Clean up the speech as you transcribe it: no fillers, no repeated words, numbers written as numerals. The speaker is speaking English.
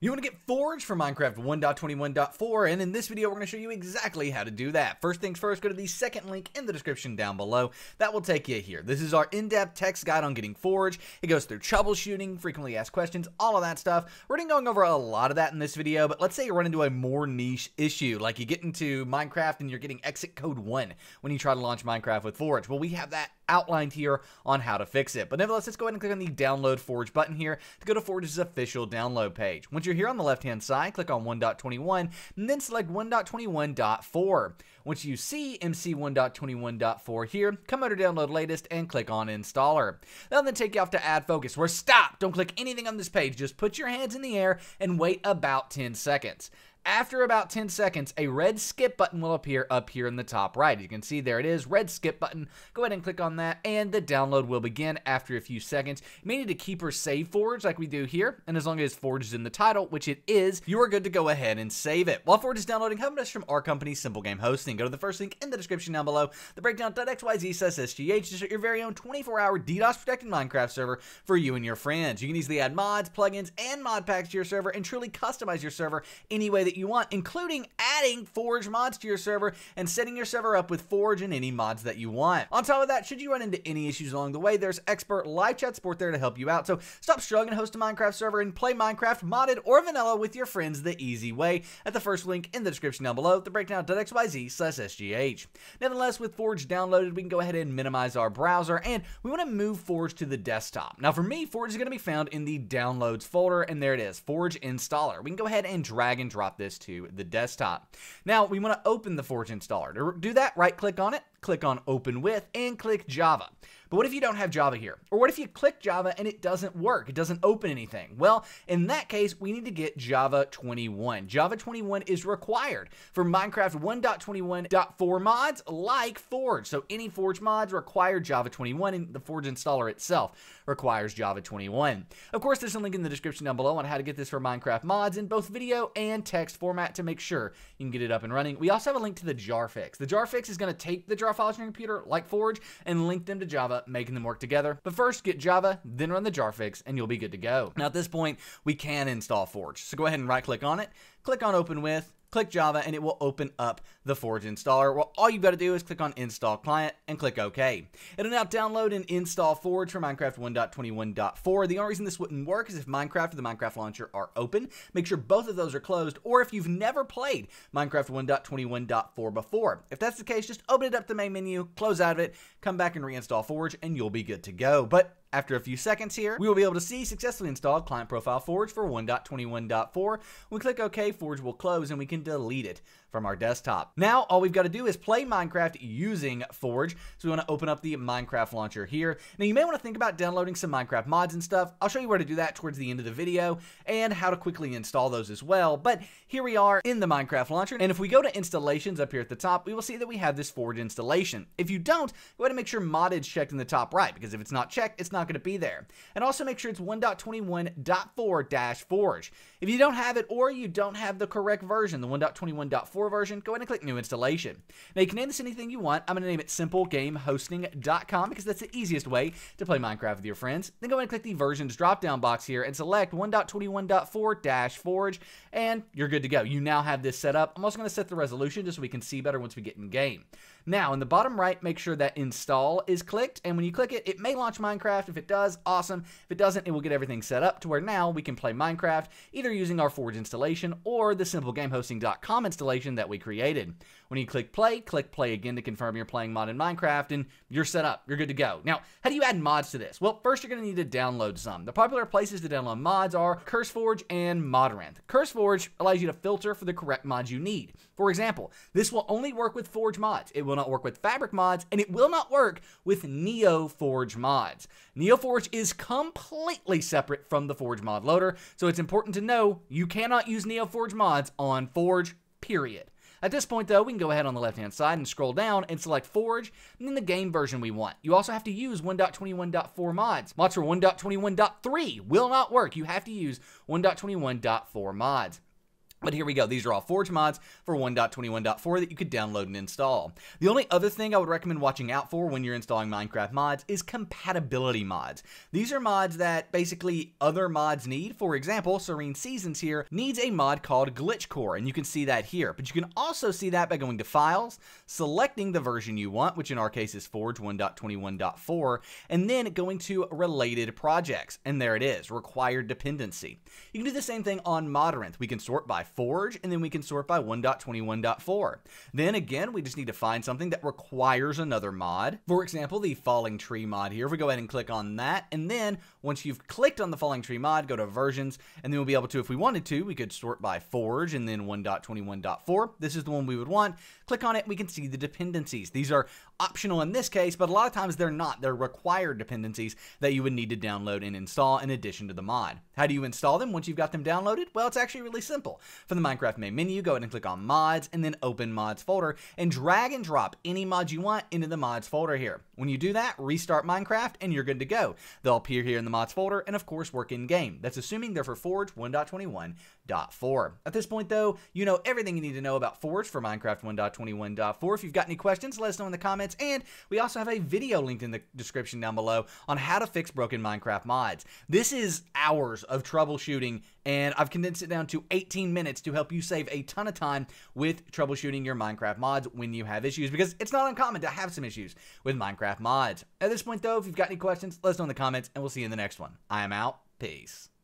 You want to get Forge for Minecraft 1.21.4, and in this video we're going to show you exactly how to do that. First things first, go to the second link in the description down below. That will take you here. This is our in-depth text guide on getting Forge. It goes through troubleshooting, frequently asked questions, all of that stuff. We're going to be going over a lot of that in this video, but let's say you run into a more niche issue, like you get into Minecraft and you're getting exit code 1 when you try to launch Minecraft with Forge. Well, we have that outlined here on how to fix it. But nevertheless, let's go ahead and click on the download Forge button here to go to Forge's official download page. Once you're here on the left-hand side, click on 1.21 and then select 1.21.4. Once you see MC 1.21.4 here, come under download latest and click on installer. That'll then take you off to Ad Focus, where stop, don't click anything on this page. Just put your hands in the air and wait about 10 seconds. After about 10 seconds, a red skip button will appear up here in the top right. You can see there it is, red skip button. Go ahead and click on that, and the download will begin after a few seconds. You may need to keep or save Forge like we do here, and as long as Forge is in the title, which it is, you are good to go ahead and save it. While Forge is downloading, how about us from our company, Simple Game Hosting? Go to the first link in the description down below, the breakdown.xyz/sgh, to start your very own 24-hour DDoS-protected Minecraft server for you and your friends. You can easily add mods, plugins, and mod packs to your server and truly customize your server any way that you want, including adding Forge mods to your server and setting your server up with Forge and any mods that you want. On top of that, should you run into any issues along the way, there's expert live chat support there to help you out. So stop struggling to host a Minecraft server and play Minecraft modded or vanilla with your friends the easy way at the first link in the description down below, the breakdown.xyz/sgh. Nevertheless, with Forge downloaded, we can go ahead and minimize our browser, and we want to move Forge to the desktop. Now for me, Forge is going to be found in the downloads folder, and there it is, Forge installer. We can go ahead and drag and drop this to the desktop. Now we want to open the Forge installer. To do that, right click on it, click on open with, and click Java. But what if you don't have Java here? Or what if you click Java and it doesn't work? It doesn't open anything? Well, in that case, we need to get Java 21. Java 21 is required for Minecraft 1.21.4 mods like Forge. So any Forge mods require Java 21, and the Forge installer itself requires Java 21. Of course, there's a link in the description down below on how to get this for Minecraft mods in both video and text format to make sure you can get it up and running. We also have a link to the JAR fix. The JAR fix is going to take the JAR files on your computer like Forge and link them to Java, making them work together. But first, get Java, then run the Jarfix, and you'll be good to go. Now at this point, we can install Forge. So go ahead and right click on it, click on open with, click Java, and it will open up the Forge installer. Well, all you've got to do is click on install client and click OK. It'll now download and install Forge for Minecraft 1.21.4. The only reason this wouldn't work is if Minecraft or the Minecraft launcher are open. Make sure both of those are closed, or if you've never played Minecraft 1.21.4 before. If that's the case, just open it up to the main menu, close out of it, come back and reinstall Forge, and you'll be good to go. But after a few seconds here, we will be able to see successfully installed client profile Forge for 1.21.4. When we click OK, Forge will close and we can delete it from our desktop. Now all we've got to do is play Minecraft using Forge. So we want to open up the Minecraft launcher here. Now you may want to think about downloading some Minecraft mods and stuff. I'll show you where to do that towards the end of the video and how to quickly install those as well. But here we are in the Minecraft launcher, and if we go to installations up here at the top, we will see that we have this Forge installation. If you don't, go ahead and make sure modded's checked in the top right, because if it's not checked, it's not going to be there. And also make sure it's 1.21.4-Forge. If you don't have it, or you don't have the correct version, the 1.21.4 version, go ahead and click new installation. Now you can name this anything you want. I'm going to name it simplegamehosting.com because that's the easiest way to play Minecraft with your friends. Then go ahead and click the versions drop down box here and select 1.21.4-Forge, and you're good to go. You now have this set up. I'm also going to set the resolution just so we can see better once we get in game. Now in the bottom right, make sure that install is clicked, and when you click it, it may launch Minecraft. If it does, awesome. If it doesn't, it will get everything set up to where now we can play Minecraft either using our Forge installation or the simplegamehosting.com installation that we created. When you click play again to confirm you're playing mod in Minecraft, and you're set up. You're good to go. Now, how do you add mods to this? Well, first you're going to need to download some. The popular places to download mods are CurseForge and Modrinth. CurseForge allows you to filter for the correct mods you need. For example, this will only work with Forge mods. It will not work with Fabric mods, and it will not work with Neo Forge mods. Neo Forge is completely separate from the Forge mod loader, so it's important to know you cannot use Neo Forge mods on Forge, period. At this point, though, we can go ahead on the left-hand side and scroll down and select Forge, and then the game version we want. You also have to use 1.21.4 mods. Mods for 1.21.3 will not work. You have to use 1.21.4 mods. But here we go. These are all Forge mods for 1.21.4 that you could download and install. The only other thing I would recommend watching out for when you're installing Minecraft mods is compatibility mods. These are mods that basically other mods need. For example, Serene Seasons here needs a mod called GlitchCore, and you can see that here. But you can also see that by going to Files, selecting the version you want, which in our case is Forge 1.21.4, and then going to Related Projects. And there it is, Required Dependency. You can do the same thing on Modrinth. We can sort by Forge, and then we can sort by 1.21.4. Then again, we just need to find something that requires another mod. For example, the falling tree mod here. If we go ahead and click on that, and then once you've clicked on the falling tree mod, go to versions, and then we'll be able to, if we wanted to, we could sort by Forge and then 1.21.4. This is the one we would want. Click on it, and we can see the dependencies. These are optional in this case, but a lot of times they're not. They're required dependencies that you would need to download and install in addition to the mod. How do you install them once you've got them downloaded? Well, it's actually really simple. From the Minecraft main menu, go ahead and click on Mods and then Open Mods folder and drag and drop any mods you want into the Mods folder here. When you do that, restart Minecraft and you're good to go. They'll appear here in the Mods folder and of course work in game. That's assuming they're for Forge 1.21.4. At this point though, you know everything you need to know about Forge for Minecraft 1.21.4. If you've got any questions, let us know in the comments, and we also have a video linked in the description down below on how to fix broken Minecraft mods. This is hours of troubleshooting and I've condensed it down to 18 minutes to help you save a ton of time with troubleshooting your Minecraft mods when you have issues, because it's not uncommon to have some issues with Minecraft mods. At this point though, if you've got any questions, let us know in the comments, and we'll see you in the next one. I am out. Peace.